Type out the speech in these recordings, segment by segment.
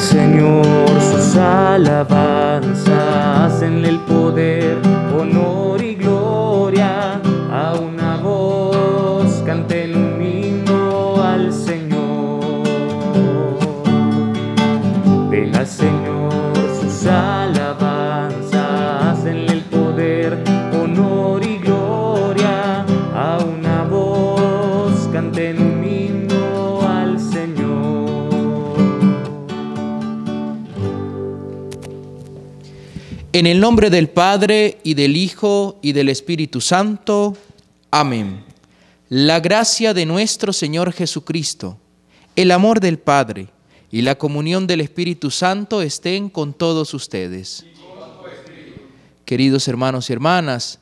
Señor sus alabanzas, en el poder, honor y gloria, a una voz canten un himno al Señor. Ven al Señor sus alabanzas, en el poder, honor y gloria, a una voz canten un himno al Señor. En el nombre del Padre, y del Hijo, y del Espíritu Santo. Amén. La gracia de nuestro Señor Jesucristo, el amor del Padre, y la comunión del Espíritu Santo estén con todos ustedes. Queridos hermanos y hermanas,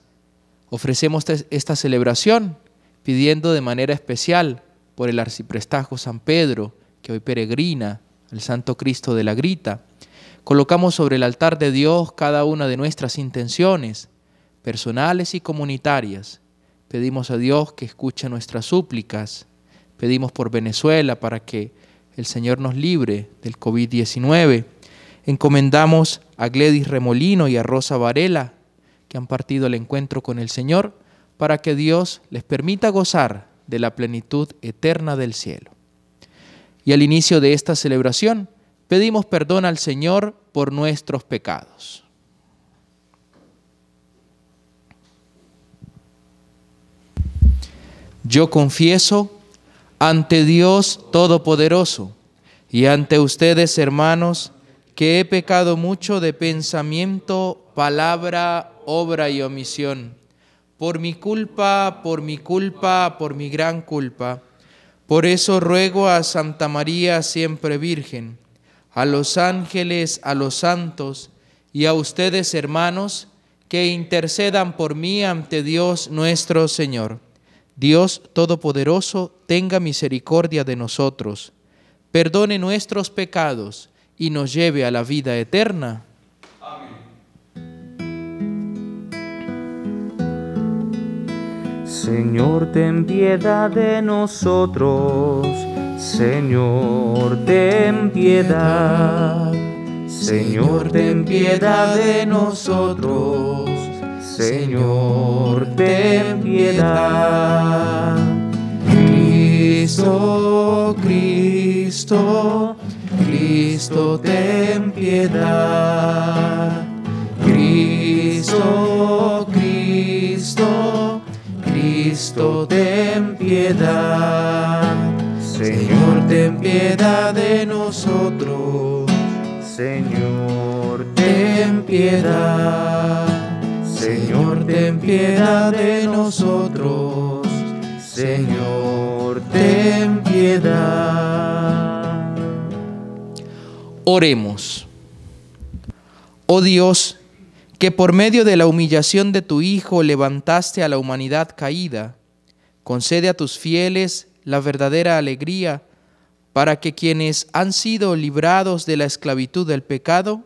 ofrecemos esta celebración pidiendo de manera especial por el Arciprestazgo San Pedro, que hoy peregrina al Santo Cristo de la Grita. Colocamos sobre el altar de Dios cada una de nuestras intenciones, personales y comunitarias. Pedimos a Dios que escuche nuestras súplicas. Pedimos por Venezuela para que el Señor nos libre del COVID-19. Encomendamos a Gladys Remolino y a Rosa Varela, que han partido al encuentro con el Señor, para que Dios les permita gozar de la plenitud eterna del cielo. Y al inicio de esta celebración, pedimos perdón al Señor por nuestros pecados. Yo confieso ante Dios Todopoderoso y ante ustedes, hermanos, que he pecado mucho de pensamiento, palabra, obra y omisión. Por mi culpa, por mi culpa, por mi gran culpa. Por eso ruego a Santa María, siempre Virgen, a los ángeles, a los santos y a ustedes, hermanos, que intercedan por mí ante Dios nuestro Señor. Dios Todopoderoso, tenga misericordia de nosotros, perdone nuestros pecados y nos lleve a la vida eterna. Amén. Señor, ten piedad de nosotros. Señor, ten piedad. Señor, ten piedad de nosotros. Señor, ten piedad. Cristo, Cristo, Cristo, ten piedad. Cristo, Cristo, Cristo, ten piedad. Señor, ten piedad de nosotros. Señor, ten piedad. Señor, ten piedad de nosotros. Señor, ten piedad. Oremos. Oh Dios, que por medio de la humillación de tu Hijo levantaste a la humanidad caída, concede a tus fieles la verdadera alegría, para que quienes han sido librados de la esclavitud del pecado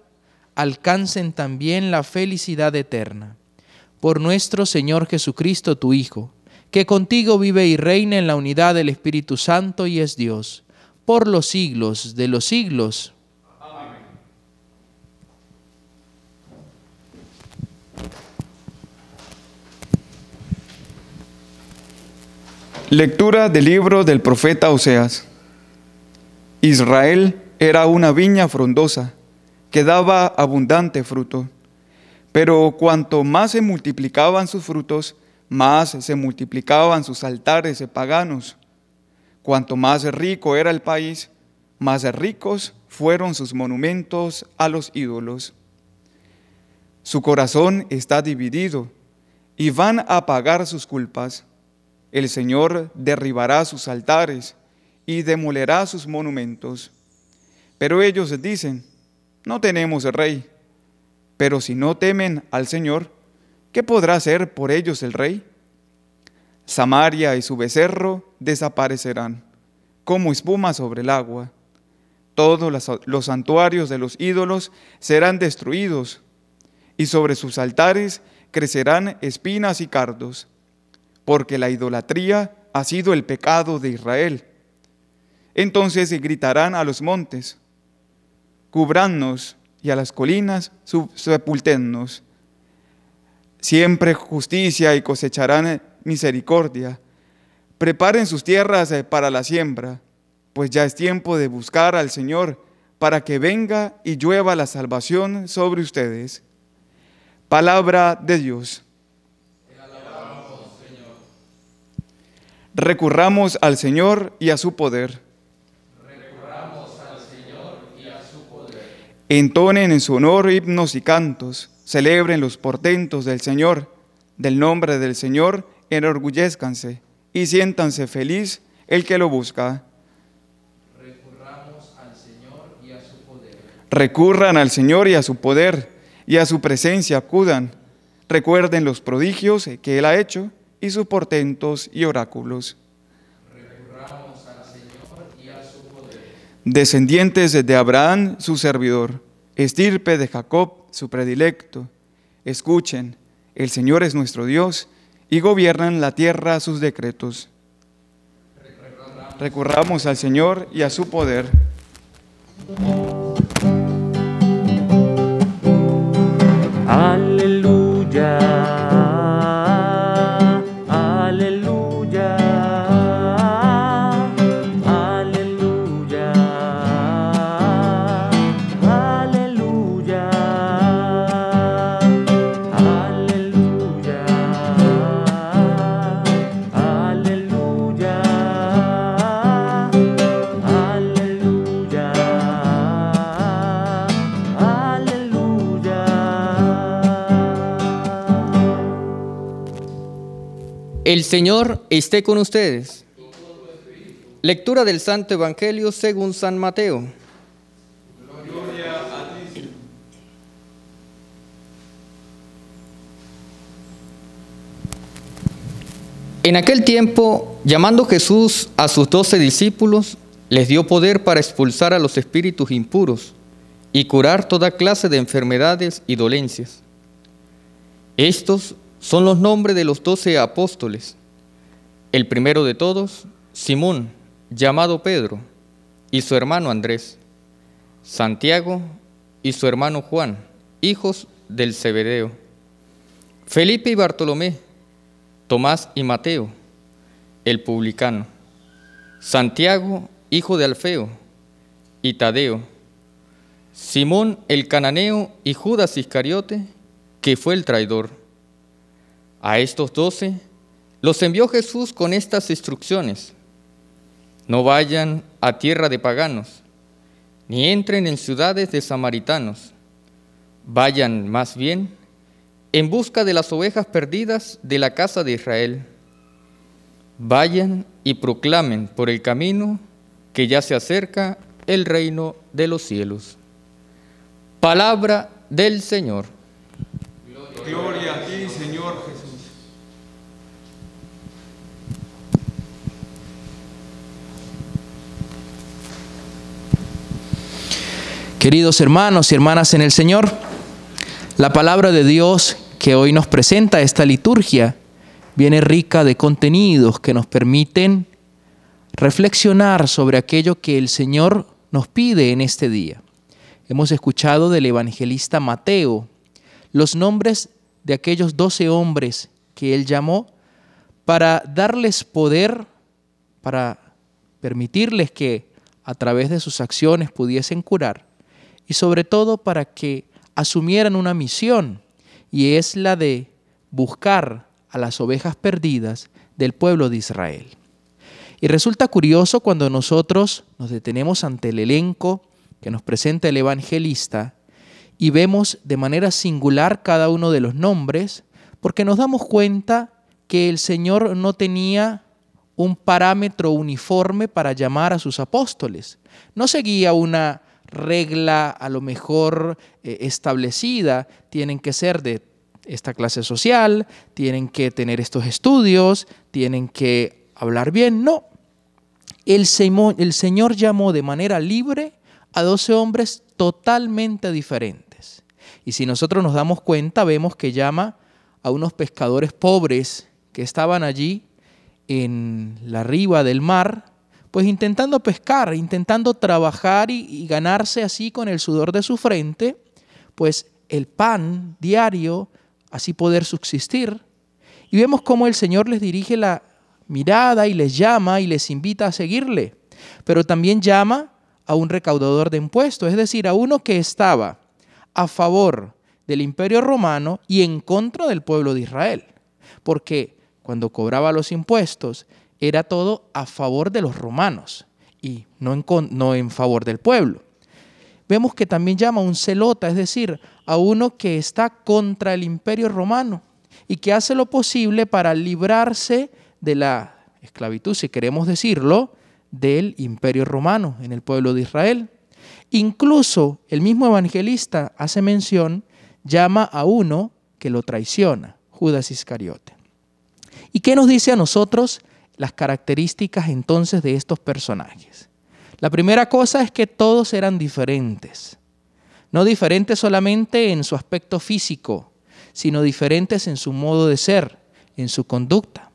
alcancen también la felicidad eterna. Por nuestro Señor Jesucristo, tu Hijo, que contigo vive y reina en la unidad del Espíritu Santo y es Dios, por los siglos de los siglos. Amén. Lectura del libro del profeta Oseas. Israel era una viña frondosa que daba abundante fruto, pero cuanto más se multiplicaban sus frutos, más se multiplicaban sus altares paganos. Cuanto más rico era el país, más ricos fueron sus monumentos a los ídolos. Su corazón está dividido y van a pagar sus culpas. El Señor derribará sus altares y demolerá sus monumentos. Pero ellos dicen, no tenemos rey. Pero si no temen al Señor, ¿qué podrá hacer por ellos el rey? Samaria y su becerro desaparecerán, como espuma sobre el agua. Todos los santuarios de los ídolos serán destruidos, y sobre sus altares crecerán espinas y cardos. Porque la idolatría ha sido el pecado de Israel. Entonces gritarán a los montes, cubradnos, y a las colinas sepultadnos. Siempre justicia y cosecharán misericordia. Preparen sus tierras para la siembra, pues ya es tiempo de buscar al Señor para que venga y llueva la salvación sobre ustedes. Palabra de Dios. Te alabamos, Señor. Recurramos al Señor y a su poder. Entonen en su honor himnos y cantos, celebren los portentos del Señor, del nombre del Señor enorgullezcanse, y siéntanse feliz el que lo busca. Recurramos al Señor y a su poder. Recurran al Señor y a su poder, y a su presencia acudan. Recuerden los prodigios que Él ha hecho, y sus portentos y oráculos. Descendientes de Abraham, su servidor, estirpe de Jacob, su predilecto. Escuchen, el Señor es nuestro Dios, y gobiernan la tierra sus decretos. Recurramos al Señor y a su poder. Aleluya, aleluya. El Señor esté con ustedes. Lectura del Santo Evangelio según San Mateo. Gloria a ti. En aquel tiempo, llamando Jesús a sus 12 discípulos, les dio poder para expulsar a los espíritus impuros y curar toda clase de enfermedades y dolencias. Estos son los nombres de los 12 apóstoles. El primero de todos, Simón, llamado Pedro, y su hermano Andrés, Santiago y su hermano Juan, hijos del Zebedeo, Felipe y Bartolomé, Tomás y Mateo, el publicano, Santiago, hijo de Alfeo, y Tadeo, Simón el cananeo y Judas Iscariote, que fue el traidor. A estos 12 los envió Jesús con estas instrucciones: no vayan a tierra de paganos, ni entren en ciudades de samaritanos. Vayan más bien en busca de las ovejas perdidas de la casa de Israel. Vayan y proclamen por el camino que ya se acerca el reino de los cielos. Palabra del Señor. Gloria a ti, Señor Jesús. Queridos hermanos y hermanas en el Señor, la palabra de Dios que hoy nos presenta esta liturgia viene rica de contenidos que nos permiten reflexionar sobre aquello que el Señor nos pide en este día. Hemos escuchado del evangelista Mateo los nombres de aquellos 12 hombres que él llamó para darles poder, para permitirles que a través de sus acciones pudiesen curar. Y sobre todo para que asumieran una misión, y es la de buscar a las ovejas perdidas del pueblo de Israel. Y resulta curioso cuando nosotros nos detenemos ante el elenco que nos presenta el evangelista y vemos de manera singular cada uno de los nombres, porque nos damos cuenta que el Señor no tenía un parámetro uniforme para llamar a sus apóstoles. No seguía una regla a lo mejor establecida: tienen que ser de esta clase social, tienen que tener estos estudios, tienen que hablar bien. No, el Señor llamó de manera libre a 12 hombres totalmente diferentes. Y si nosotros nos damos cuenta, vemos que llama a unos pescadores pobres que estaban allí en la riba del mar, pues intentando pescar, intentando trabajar y ganarse así con el sudor de su frente, pues el pan diario, así poder subsistir. Y vemos cómo el Señor les dirige la mirada y les llama y les invita a seguirle, pero también llama a un recaudador de impuestos, es decir, a uno que estaba a favor del Imperio Romano y en contra del pueblo de Israel, porque cuando cobraba los impuestos era todo a favor de los romanos y no en favor del pueblo. Vemos que también llama a un celota, es decir, a uno que está contra el Imperio Romano y que hace lo posible para librarse de la esclavitud, si queremos decirlo, del Imperio Romano en el pueblo de Israel. Incluso el mismo evangelista hace mención, llama a uno que lo traiciona, Judas Iscariote. ¿Y qué nos dice a nosotros las características entonces de estos personajes? La primera cosa es que todos eran diferentes. No diferentes solamente en su aspecto físico, sino diferentes en su modo de ser, en su conducta.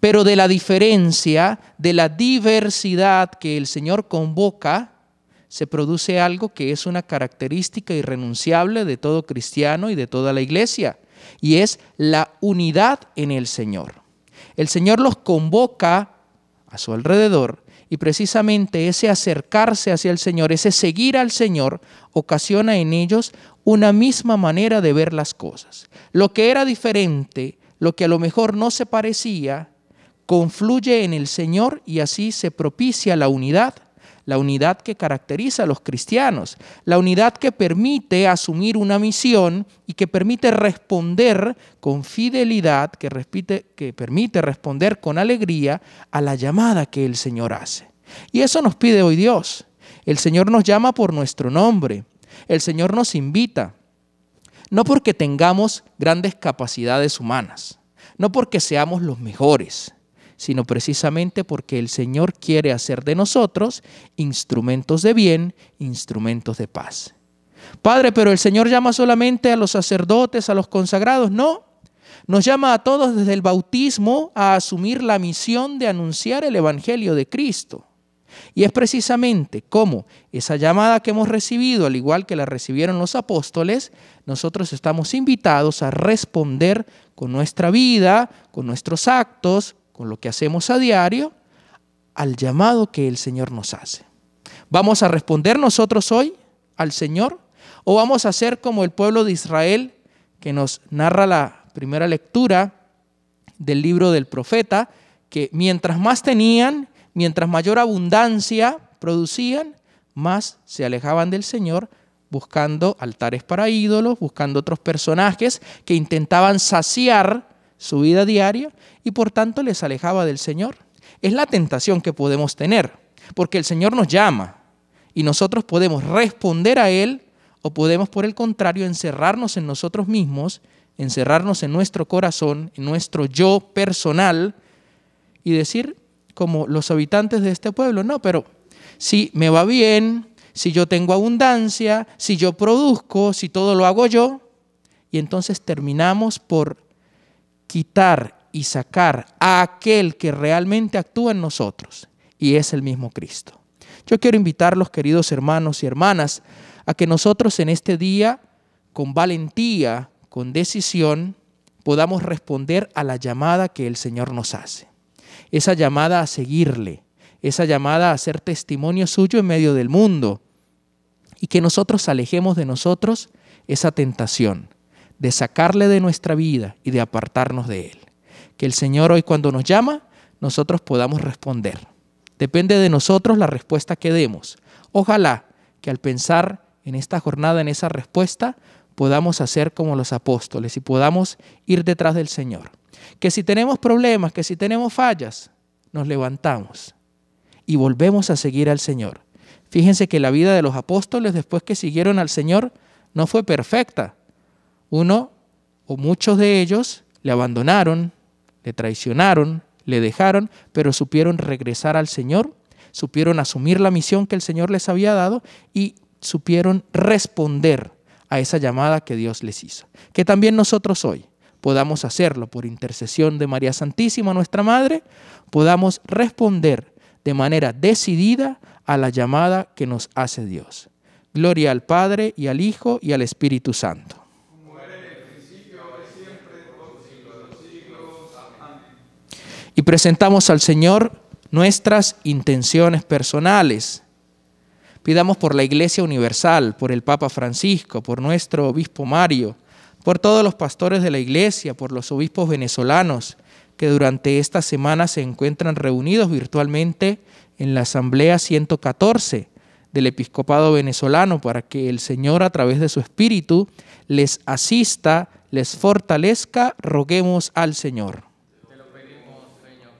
Pero de la diferencia, de la diversidad que el Señor convoca, se produce algo que es una característica irrenunciable de todo cristiano y de toda la iglesia, y es la unidad en el Señor. El Señor los convoca a su alrededor y precisamente ese acercarse hacia el Señor, ese seguir al Señor, ocasiona en ellos una misma manera de ver las cosas. Lo que era diferente, lo que a lo mejor no se parecía, confluye en el Señor y así se propicia la unidad que caracteriza a los cristianos, la unidad que permite asumir una misión y que permite responder con fidelidad, que permite responder con alegría a la llamada que el Señor hace. Y eso nos pide hoy Dios. El Señor nos llama por nuestro nombre, el Señor nos invita. No porque tengamos grandes capacidades humanas, no porque seamos los mejores, sino precisamente porque el Señor quiere hacer de nosotros instrumentos de bien, instrumentos de paz. Padre, pero el Señor llama solamente a los sacerdotes, a los consagrados. No, nos llama a todos desde el bautismo a asumir la misión de anunciar el Evangelio de Cristo. Y es precisamente como esa llamada que hemos recibido, al igual que la recibieron los apóstoles, nosotros estamos invitados a responder con nuestra vida, con nuestros actos, con lo que hacemos a diario, al llamado que el Señor nos hace. ¿Vamos a responder nosotros hoy al Señor? ¿O vamos a ser como el pueblo de Israel que nos narra la primera lectura del libro del profeta, que mientras más tenían, mientras mayor abundancia producían, más se alejaban del Señor, buscando altares para ídolos, buscando otros personajes que intentaban saciar su vida diaria y por tanto les alejaba del Señor? Es la tentación que podemos tener, porque el Señor nos llama y nosotros podemos responder a Él o podemos, por el contrario, encerrarnos en nosotros mismos, encerrarnos en nuestro corazón, en nuestro yo personal y decir, como los habitantes de este pueblo, no, pero si me va bien, si yo tengo abundancia, si yo produzco, si todo lo hago yo, y entonces terminamos por quitar y sacar a aquel que realmente actúa en nosotros, y es el mismo Cristo. Yo quiero invitarlos, queridos hermanos y hermanas, a que nosotros en este día, con valentía, con decisión, podamos responder a la llamada que el Señor nos hace. Esa llamada a seguirle, esa llamada a ser testimonio suyo en medio del mundo. Y que nosotros alejemos de nosotros esa tentación de sacarle de nuestra vida y de apartarnos de Él. Que el Señor hoy cuando nos llama, nosotros podamos responder. Depende de nosotros la respuesta que demos. Ojalá que al pensar en esta jornada, en esa respuesta, podamos hacer como los apóstoles y podamos ir detrás del Señor. Que si tenemos problemas, que si tenemos fallas, nos levantamos y volvemos a seguir al Señor. Fíjense que la vida de los apóstoles después que siguieron al Señor no fue perfecta. Uno o muchos de ellos le abandonaron, le traicionaron, le dejaron, pero supieron regresar al Señor, supieron asumir la misión que el Señor les había dado y supieron responder a esa llamada que Dios les hizo. Que también nosotros hoy podamos hacerlo por intercesión de María Santísima, nuestra Madre, podamos responder de manera decidida a la llamada que nos hace Dios. Gloria al Padre, y al Hijo, y al Espíritu Santo. Como era en el principio, ahora y siempre, por los siglos de los siglos. Amén. Y presentamos al Señor nuestras intenciones personales. Pidamos por la Iglesia Universal, por el Papa Francisco, por nuestro Obispo Mario, por todos los pastores de la Iglesia, por los obispos venezolanos, que durante esta semana se encuentran reunidos virtualmente en la Asamblea 114 del Episcopado Venezolano, para que el Señor, a través de su Espíritu, les asista, les fortalezca. Roguemos al Señor. Te lo pedimos, Señor.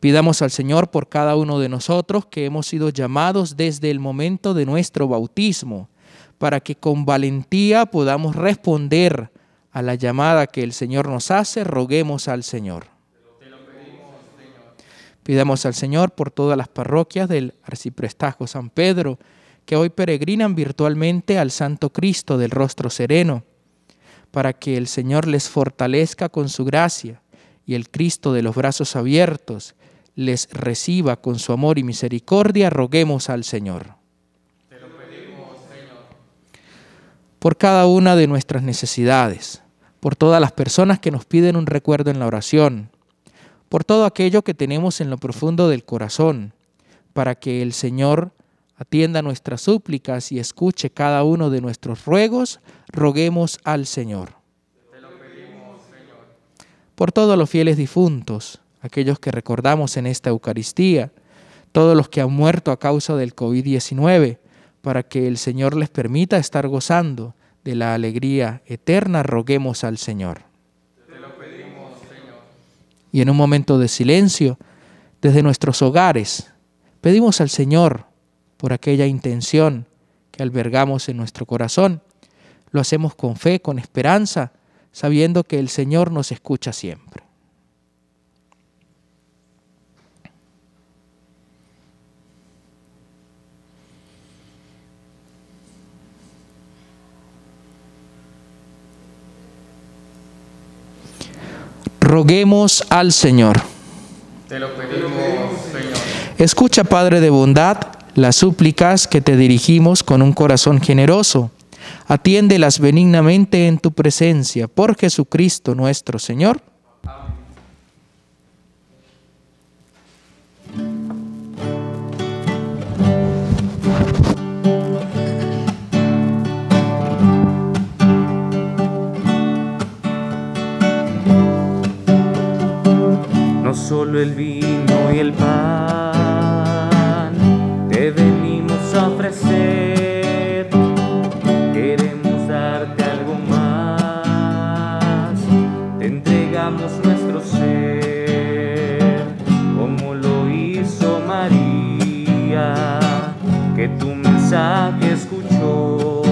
Pidamos al Señor por cada uno de nosotros que hemos sido llamados desde el momento de nuestro bautismo, para que con valentía podamos responder a la llamada que el Señor nos hace. Roguemos al Señor. Te lo pedimos, Señor. Pidamos al Señor por todas las parroquias del Arciprestazgo San Pedro, que hoy peregrinan virtualmente al Santo Cristo del Rostro Sereno, para que el Señor les fortalezca con su gracia, y el Cristo de los brazos abiertos les reciba con su amor y misericordia. Roguemos al Señor. Te lo pedimos, Señor. Por cada una de nuestras necesidades, por todas las personas que nos piden un recuerdo en la oración, por todo aquello que tenemos en lo profundo del corazón, para que el Señor atienda nuestras súplicas y escuche cada uno de nuestros ruegos. Roguemos al Señor. Te lo pedimos, Señor. Por todos los fieles difuntos, aquellos que recordamos en esta Eucaristía, todos los que han muerto a causa del COVID-19, para que el Señor les permita estar gozando de la alegría eterna. Roguemos al Señor. Te lo pedimos, Señor. Y en un momento de silencio, desde nuestros hogares, pedimos al Señor por aquella intención que albergamos en nuestro corazón. Lo hacemos con fe, con esperanza, sabiendo que el Señor nos escucha siempre. Roguemos al Señor. Te lo pedimos, Señor. Escucha, Padre de bondad, las súplicas que te dirigimos con un corazón generoso. Atiéndelas benignamente en tu presencia. Por Jesucristo nuestro Señor. Amén. No solo el vino y el pan te venimos a ofrecer, queremos darte algo más, te entregamos nuestro ser, como lo hizo María, que tu mensaje escuchó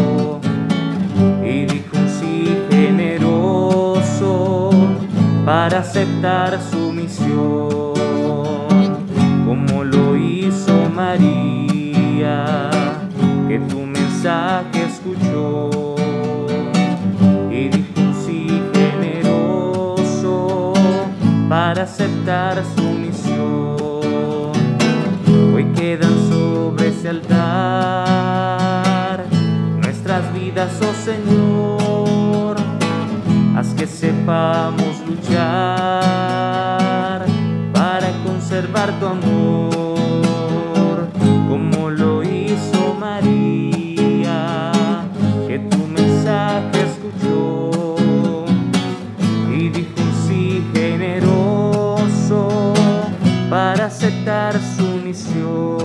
y dijo un sí generoso para aceptar su misión, como lo hizo María, que tu mensaje escuchó y dijo sí generoso para aceptar su misión. Hoy quedan sobre ese altar nuestras vidas, oh Señor, haz que sepamos luchar observar tu amor, como lo hizo María, que tu mensaje escuchó y dijo sí generoso para aceptar su misión.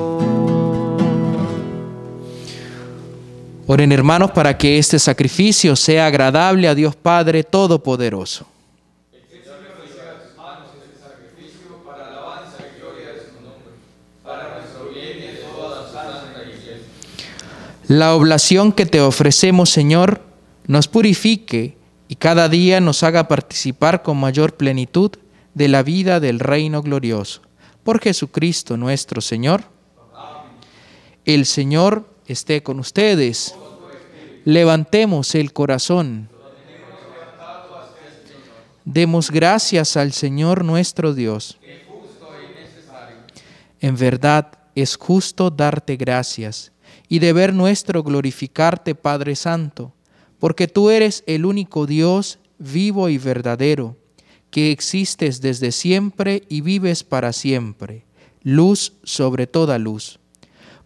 Oren, hermanos, para que este sacrificio sea agradable a Dios Padre Todopoderoso. La oblación que te ofrecemos, Señor, nos purifique y cada día nos haga participar con mayor plenitud de la vida del reino glorioso. Por Jesucristo nuestro Señor. El Señor esté con ustedes. Levantemos el corazón. Demos gracias al Señor nuestro Dios. En verdad es justo darte gracias y deber nuestro glorificarte, Padre Santo, porque tú eres el único Dios vivo y verdadero, que existes desde siempre y vives para siempre, luz sobre toda luz.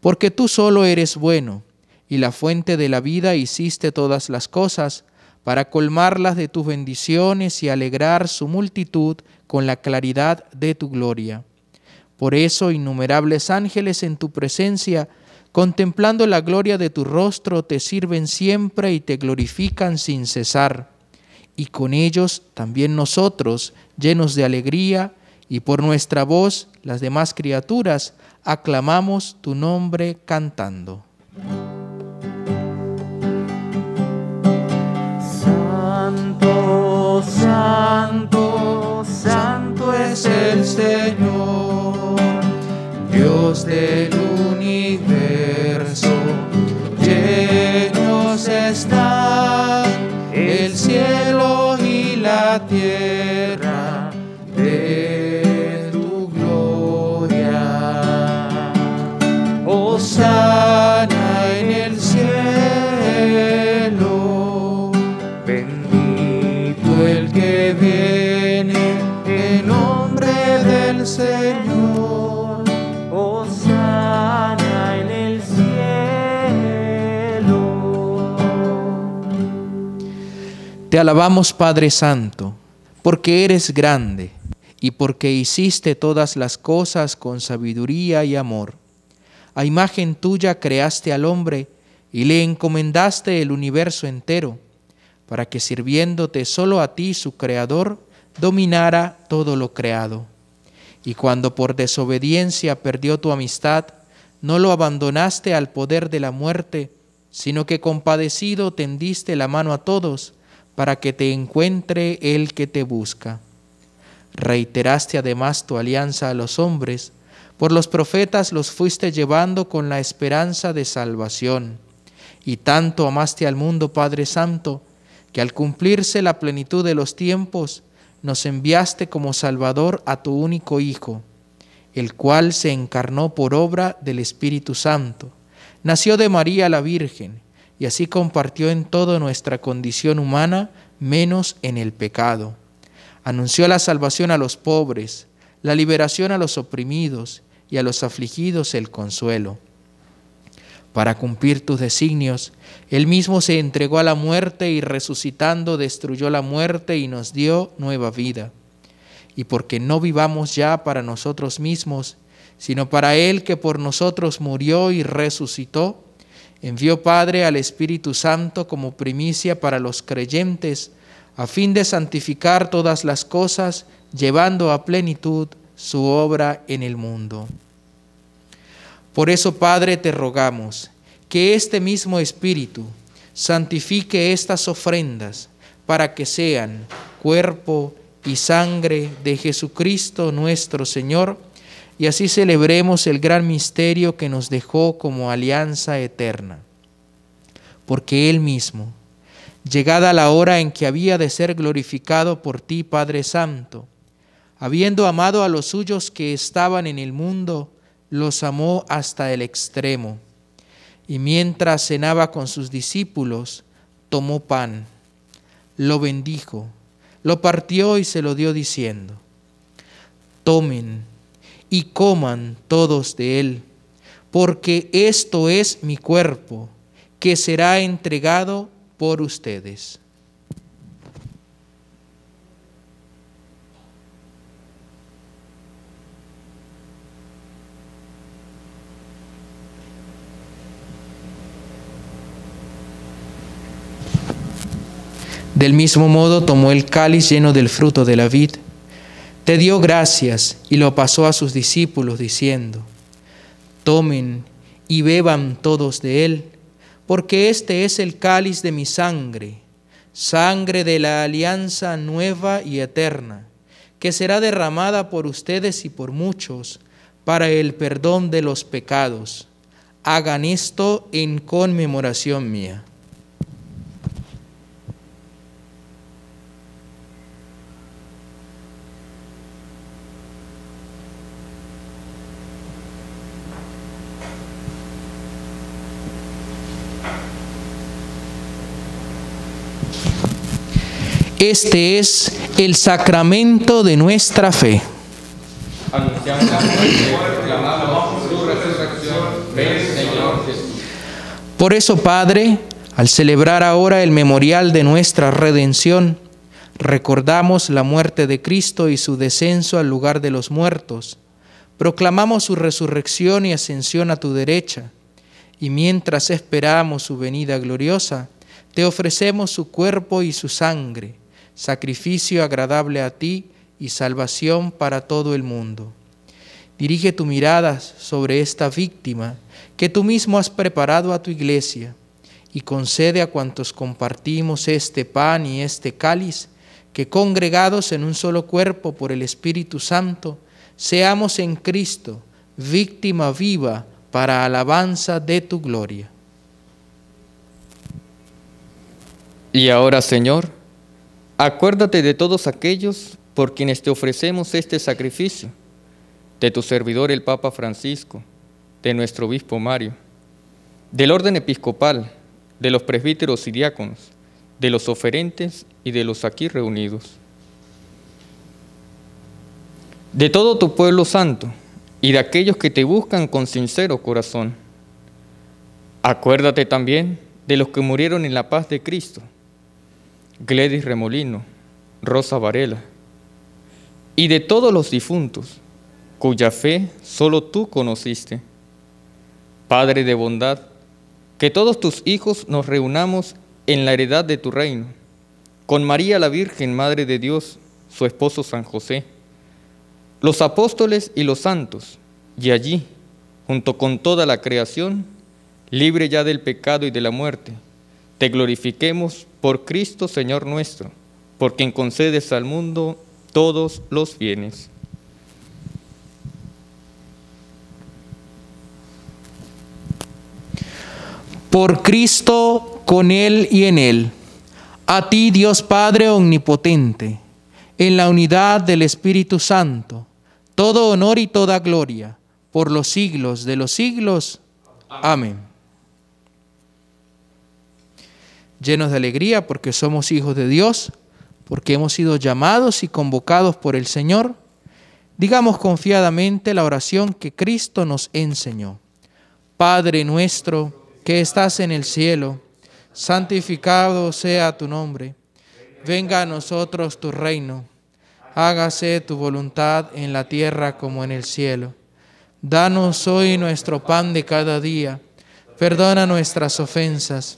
Porque tú solo eres bueno, y la fuente de la vida hiciste todas las cosas, para colmarlas de tus bendiciones y alegrar su multitud con la claridad de tu gloria. Por eso, innumerables ángeles en tu presencia, contemplando la gloria de tu rostro, te sirven siempre y te glorifican sin cesar. Y con ellos también nosotros, llenos de alegría, y por nuestra voz, las demás criaturas, aclamamos tu nombre cantando. Santo, santo, santo es el Señor, Dios del universo, llenos están el cielo y la tierra de tu gloria. Hosana en el cielo, bendito el que viene en nombre del Señor. Hosana en el cielo. Te alabamos, Padre Santo, porque eres grande y porque hiciste todas las cosas con sabiduría y amor. A imagen tuya creaste al hombre y le encomendaste el universo entero, para que sirviéndote solo a ti, su creador, dominara todo lo creado. Y cuando por desobediencia perdió tu amistad, no lo abandonaste al poder de la muerte, sino que compadecido tendiste la mano a todos, para que te encuentre el que te busca. Reiteraste además tu alianza a los hombres, por los profetas los fuiste llevando con la esperanza de salvación. Y tanto amaste al mundo, Padre Santo, que al cumplirse la plenitud de los tiempos, nos enviaste como Salvador a tu único Hijo, el cual se encarnó por obra del Espíritu Santo, nació de María la Virgen, y así compartió en toda nuestra condición humana, menos en el pecado. Anunció la salvación a los pobres, la liberación a los oprimidos y a los afligidos el consuelo. Para cumplir tus designios, él mismo se entregó a la muerte y resucitando destruyó la muerte y nos dio nueva vida. Y porque no vivamos ya para nosotros mismos, sino para él que por nosotros murió y resucitó, envió, Padre, al Espíritu Santo como primicia para los creyentes, a fin de santificar todas las cosas, llevando a plenitud su obra en el mundo. Por eso, Padre, te rogamos que este mismo Espíritu santifique estas ofrendas, para que sean cuerpo y sangre de Jesucristo nuestro Señor, y así celebremos el gran misterio que nos dejó como alianza eterna. Porque él mismo, llegada la hora en que había de ser glorificado por ti, Padre Santo, habiendo amado a los suyos que estaban en el mundo, los amó hasta el extremo. Y mientras cenaba con sus discípulos, tomó pan, lo bendijo, lo partió y se lo dio diciendo: tomen y coman todos de él, porque esto es mi cuerpo, que será entregado por ustedes. Del mismo modo tomó el cáliz lleno del fruto de la vid, te dio gracias y lo pasó a sus discípulos diciendo: tomen y beban todos de él, porque este es el cáliz de mi sangre, sangre de la alianza nueva y eterna, que será derramada por ustedes y por muchos para el perdón de los pecados. Hagan esto en conmemoración mía. Este es el sacramento de nuestra fe. Anunciamos la muerte, proclamamos tu resurrección. Ven, Señor Jesús. Por eso, Padre, al celebrar ahora el memorial de nuestra redención, recordamos la muerte de Cristo y su descenso al lugar de los muertos. Proclamamos su resurrección y ascensión a tu derecha. Y mientras esperamos su venida gloriosa, te ofrecemos su cuerpo y su sangre, sacrificio agradable a ti y salvación para todo el mundo. Dirige tu mirada sobre esta víctima que tú mismo has preparado a tu iglesia y concede a cuantos compartimos este pan y este cáliz, que congregados en un solo cuerpo por el Espíritu Santo, seamos en Cristo víctima viva para alabanza de tu gloria. Y ahora, Señor, acuérdate de todos aquellos por quienes te ofrecemos este sacrificio, de tu servidor el Papa Francisco, de nuestro obispo Mario, del orden episcopal, de los presbíteros y diáconos, de los oferentes y de los aquí reunidos, de todo tu pueblo santo y de aquellos que te buscan con sincero corazón. Acuérdate también de los que murieron en la paz de Cristo: Gladys Remolino, Rosa Varela, y de todos los difuntos cuya fe solo tú conociste. Padre de bondad, que todos tus hijos nos reunamos en la heredad de tu reino, con María la Virgen, Madre de Dios, su esposo San José, los apóstoles y los santos, y allí, junto con toda la creación, libre ya del pecado y de la muerte, te glorifiquemos por Cristo Señor nuestro, por quien concedes al mundo todos los bienes. Por Cristo, con Él y en Él, a ti, Dios Padre omnipotente, en la unidad del Espíritu Santo, todo honor y toda gloria, por los siglos de los siglos. Amén. Llenos de alegría porque somos hijos de Dios, porque hemos sido llamados y convocados por el Señor, digamos confiadamente la oración que Cristo nos enseñó. Padre nuestro, que estás en el cielo, santificado sea tu nombre. Venga a nosotros tu reino. Hágase tu voluntad en la tierra como en el cielo. Danos hoy nuestro pan de cada día. Perdona nuestras ofensas.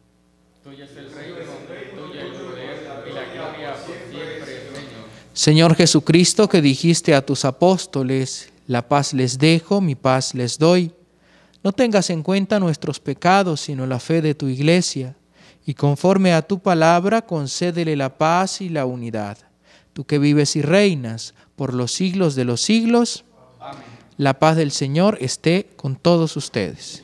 Señor Jesucristo, que dijiste a tus apóstoles: la paz les dejo, mi paz les doy. No tengas en cuenta nuestros pecados, sino la fe de tu iglesia, y conforme a tu palabra concédele la paz y la unidad. Tú que vives y reinas por los siglos de los siglos. Amén. La paz del Señor esté con todos ustedes.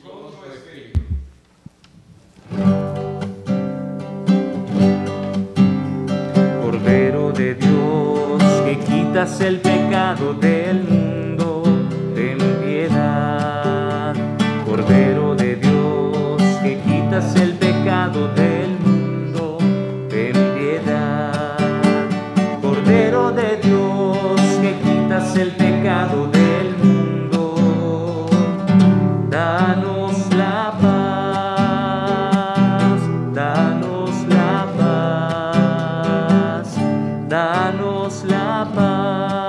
Cordero de Dios, que quitas el pecado del mundo, ten piedad. Cordero de Dios, que quitas el pecado del mundo, ten piedad. Cordero de Dios, que quitas el pecado del mundo, danos la paz, danos la paz, danos la paz.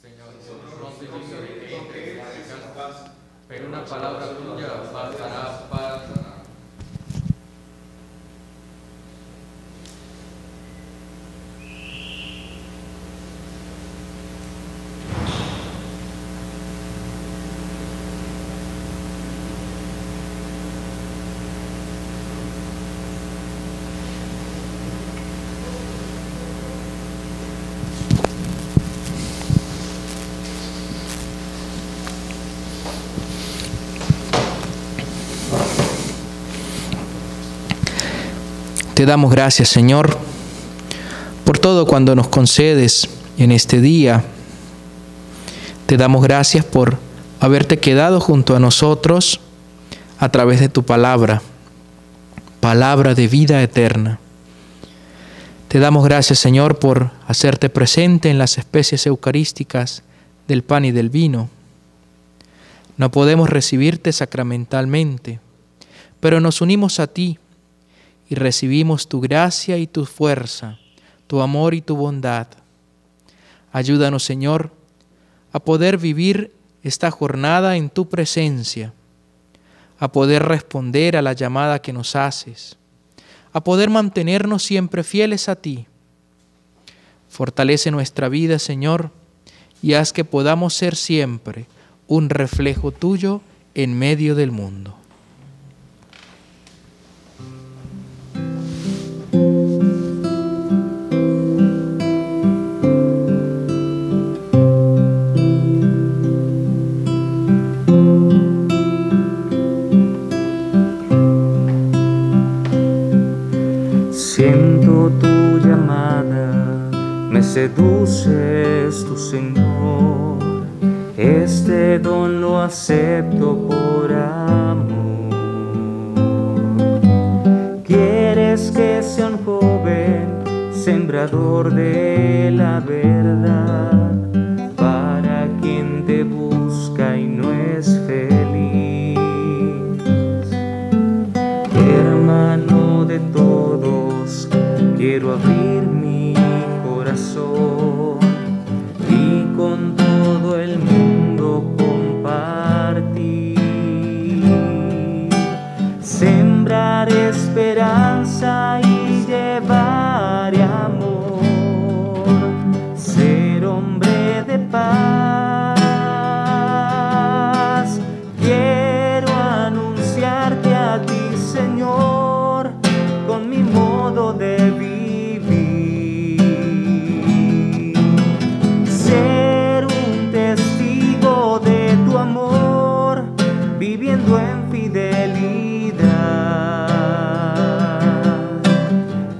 Señor, no sé que tengas paz, pero una palabra tuya bastará para sanar. Te damos gracias, Señor, por todo cuanto nos concedes en este día. Te damos gracias por haberte quedado junto a nosotros a través de tu palabra, palabra de vida eterna. Te damos gracias, Señor, por hacerte presente en las especies eucarísticas del pan y del vino. No podemos recibirte sacramentalmente, pero nos unimos a ti y recibimos tu gracia y tu fuerza, tu amor y tu bondad. Ayúdanos, Señor, a poder vivir esta jornada en tu presencia, a poder responder a la llamada que nos haces, a poder mantenernos siempre fieles a ti. Fortalece nuestra vida, Señor, y haz que podamos ser siempre un reflejo tuyo en medio del mundo. Siento tu llamada, me seduces tu Señor, este don lo acepto por amor. Quieres que sea un joven, sembrador de la verdad, para quien te busca y no es feliz. Hermano de todos, quiero abrir mi corazón y con todo el mundo compartir, sembrar esperanza y llevar amor, ser hombre de paz. Quiero anunciarte a ti, Señor, con mi modo de vivir. En fidelidad,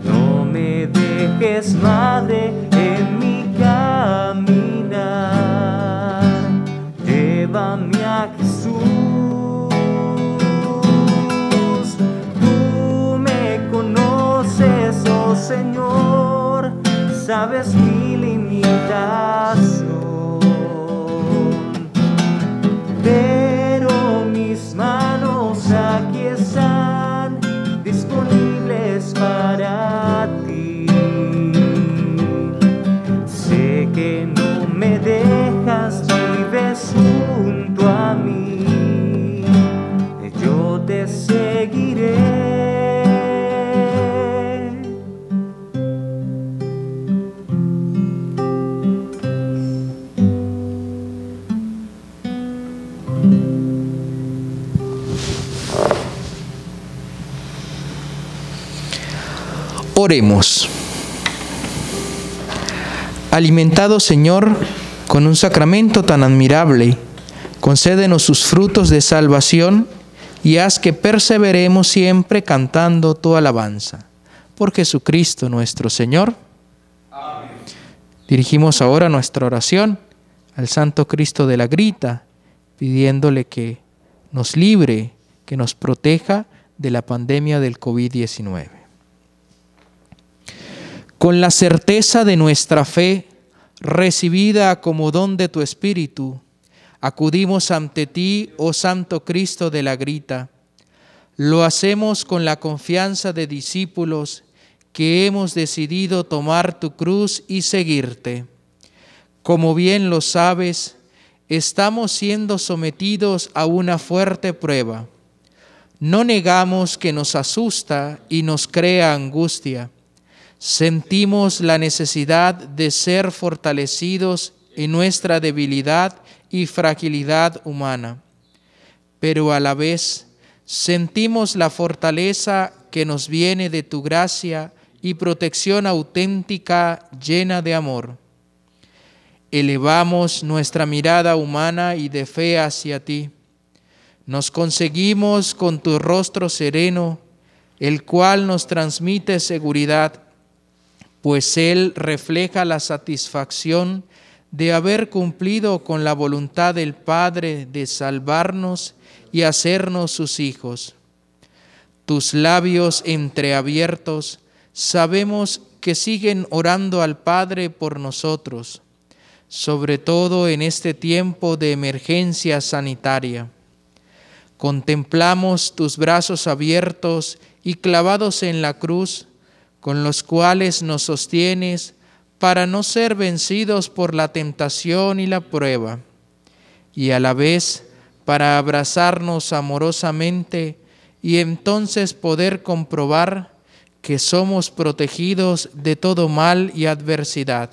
no me dejes, Madre, en mi caminar, llévame a Jesús. Tú me conoces, oh Señor, sabes mi limitación. Mis manos aquí están disponibles para ti. Sé que no me dejas, vives junto a mí. Yo te seguiré. Oremos. Alimentado, Señor, con un sacramento tan admirable, concédenos sus frutos de salvación y haz que perseveremos siempre cantando tu alabanza. Por Jesucristo nuestro Señor. Amén. Dirigimos ahora nuestra oración al Santo Cristo de la Grita, pidiéndole que nos libre, que nos proteja de la pandemia del COVID-19. Con la certeza de nuestra fe, recibida como don de tu Espíritu, acudimos ante ti, oh Santo Cristo de la Grita. Lo hacemos con la confianza de discípulos que hemos decidido tomar tu cruz y seguirte. Como bien lo sabes, estamos siendo sometidos a una fuerte prueba. No negamos que nos asusta y nos crea angustia. Sentimos la necesidad de ser fortalecidos en nuestra debilidad y fragilidad humana, pero a la vez sentimos la fortaleza que nos viene de tu gracia y protección auténtica llena de amor. Elevamos nuestra mirada humana y de fe hacia ti. Nos conseguimos con tu rostro sereno el cual nos transmite seguridad, pues Él refleja la satisfacción de haber cumplido con la voluntad del Padre de salvarnos y hacernos sus hijos. Tus labios entreabiertos sabemos que siguen orando al Padre por nosotros, sobre todo en este tiempo de emergencia sanitaria. Contemplamos tus brazos abiertos y clavados en la cruz, con los cuales nos sostienes para no ser vencidos por la tentación y la prueba, y a la vez para abrazarnos amorosamente y entonces poder comprobar que somos protegidos de todo mal y adversidad.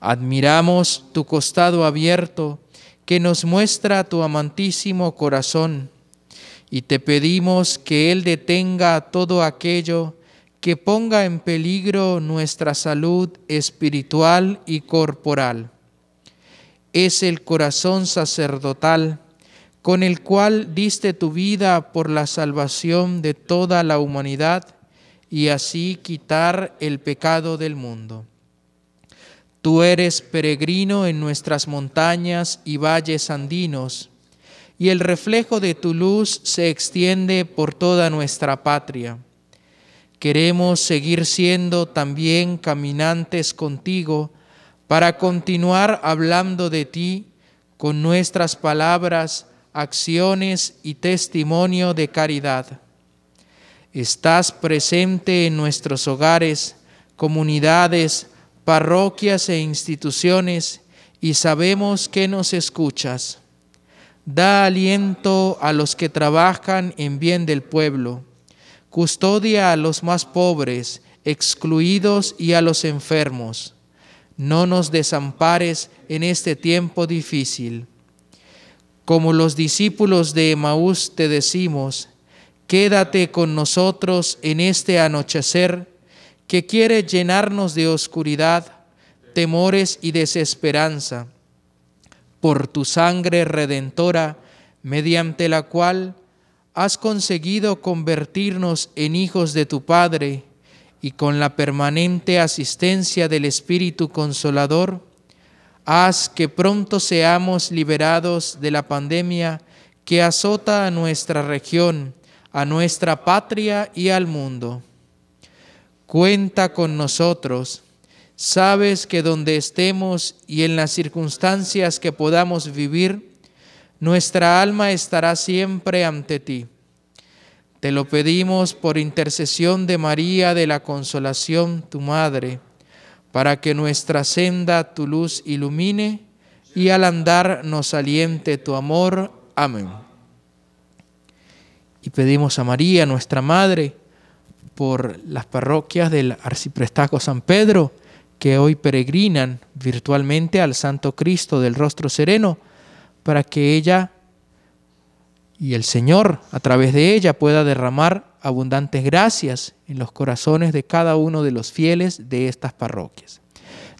Admiramos tu costado abierto que nos muestra tu amantísimo corazón, y te pedimos que Él detenga todo aquello que ponga en peligro nuestra salud espiritual y corporal. Es el corazón sacerdotal con el cual diste tu vida por la salvación de toda la humanidad y así quitar el pecado del mundo. Tú eres peregrino en nuestras montañas y valles andinos, y el reflejo de tu luz se extiende por toda nuestra patria. Queremos seguir siendo también caminantes contigo para continuar hablando de ti con nuestras palabras, acciones y testimonio de caridad. Estás presente en nuestros hogares, comunidades, parroquias e instituciones, y sabemos que nos escuchas. Da aliento a los que trabajan en bien del pueblo. Custodia a los más pobres, excluidos y a los enfermos. No nos desampares en este tiempo difícil. Como los discípulos de Emaús te decimos, quédate con nosotros en este anochecer que quiere llenarnos de oscuridad, temores y desesperanza, por tu sangre redentora, mediante la cual has conseguido convertirnos en hijos de tu Padre, y con la permanente asistencia del Espíritu Consolador, haz que pronto seamos liberados de la pandemia que azota a nuestra región, a nuestra patria y al mundo. Cuenta con nosotros. Sabes que donde estemos y en las circunstancias que podamos vivir, nuestra alma estará siempre ante ti. Te lo pedimos por intercesión de María de la Consolación, tu Madre, para que nuestra senda tu luz ilumine y al andar nos aliente tu amor. Amén. Y pedimos a María, nuestra Madre, por las parroquias del Arciprestazgo San Pedro, que hoy peregrinan virtualmente al Santo Cristo del Rostro Sereno, para que ella y el Señor, a través de ella, pueda derramar abundantes gracias en los corazones de cada uno de los fieles de estas parroquias.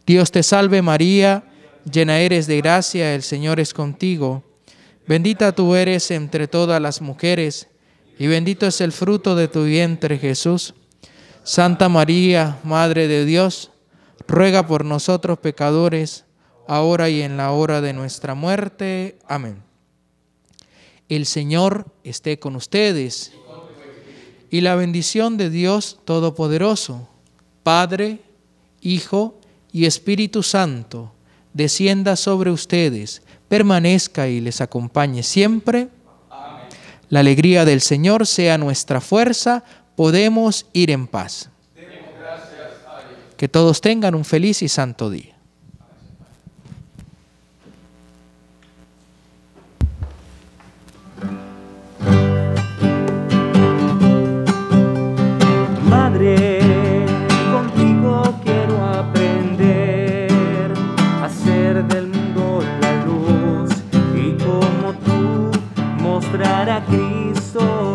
Dios te salve María, llena eres de gracia, el Señor es contigo. Bendita tú eres entre todas las mujeres, y bendito es el fruto de tu vientre, Jesús. Santa María, Madre de Dios, ruega por nosotros pecadores, ahora y en la hora de nuestra muerte. Amén. El Señor esté con ustedes. Y la bendición de Dios Todopoderoso, Padre, Hijo y Espíritu Santo, descienda sobre ustedes, permanezca y les acompañe siempre. Amén. La alegría del Señor sea nuestra fuerza, podemos ir en paz. Demos gracias a Dios. Que todos tengan un feliz y santo día. Cristo